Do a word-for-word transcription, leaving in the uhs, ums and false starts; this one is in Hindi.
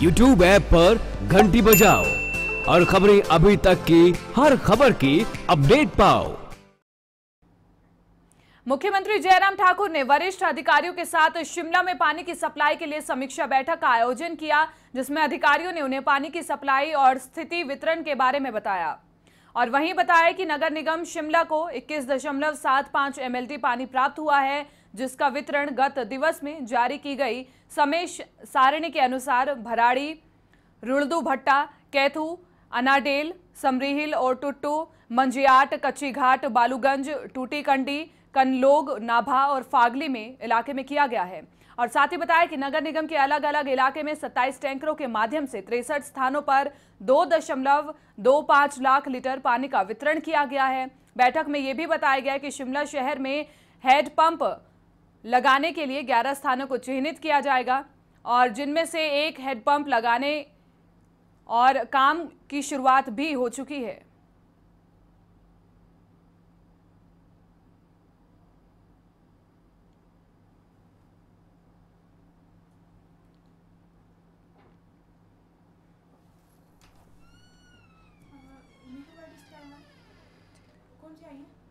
यूट्यूब ऐप पर घंटी बजाओ और खबरें अभी तक की हर खबर की अपडेट पाओ। मुख्यमंत्री जयराम ठाकुर ने वरिष्ठ अधिकारियों के साथ शिमला में पानी की सप्लाई के लिए समीक्षा बैठक का आयोजन किया, जिसमें अधिकारियों ने उन्हें पानी की सप्लाई और स्थिति वितरण के बारे में बताया और वहीं बताया कि नगर निगम शिमला को इक्कीस दशमलव सात पाँच एम एल टी पानी प्राप्त हुआ है, जिसका वितरण गत दिवस में जारी की गई समय सारणी के अनुसार भराड़ी, रुड़दू भट्टा, कैथू, अनाडेल, समरीहिल और टुट्टू, मंजियाट, कच्चीघाट, बालुगंज, टूटीकंडी, कनलोग, नाभा और फागली में इलाके में किया गया है। और साथ ही बताया कि नगर निगम के अलग अलग इलाके में सत्ताईस टैंकरों के माध्यम से तिरसठ स्थानों पर दो दशमलव दो पाँच लाख लीटर पानी का वितरण किया गया है। बैठक में ये भी बताया गया कि शिमला शहर में हैंड पंप लगाने के लिए ग्यारह स्थानों को चिन्हित किया जाएगा और जिनमें से एक हैंड पंप लगाने और काम की शुरुआत भी हो चुकी है। कौन से आई है?